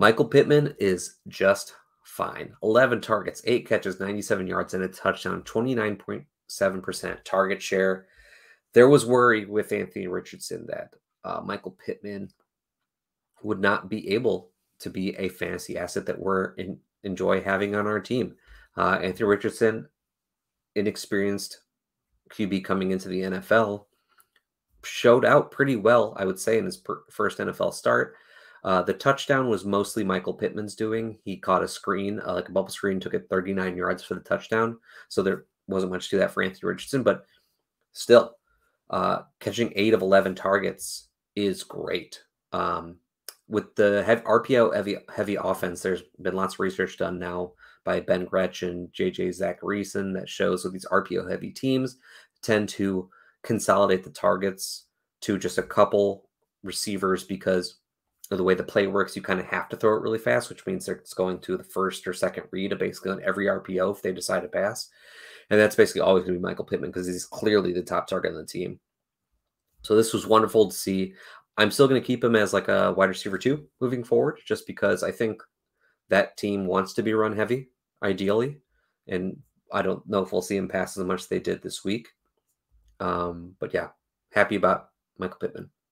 Michael Pittman is just fine. 11 targets, 8 catches, 97 yards, and a touchdown, 29.7% target share. There was worry with Anthony Richardson that Michael Pittman would not be able to be a fantasy asset that we're enjoy having on our team. Anthony Richardson, inexperienced QB coming into the NFL, showed out pretty well, I would say, in his first NFL start. The touchdown was mostly Michael Pittman's doing. He caught a screen, like a bubble screen, took it 39 yards for the touchdown. So there wasn't much to that for Anthony Richardson, but still, catching 8 of 11 targets is great. With the RPO heavy offense, there's been lots of research done now by Ben Gretch and JJ Zach Reeson that shows that these RPO heavy teams tend to consolidate the targets to just a couple receivers because of the way the play works. You kind of have to throw it really fast, which means it's going to the first or second read basically on every RPO if they decide to pass. And that's basically always going to be Michael Pittman because he's clearly the top target on the team. So this was wonderful to see. I'm still going to keep him as like a wide receiver too moving forward, just because I think that team wants to be run heavy, ideally. And I don't know if we'll see him pass as much as they did this week. But yeah, happy about Michael Pittman.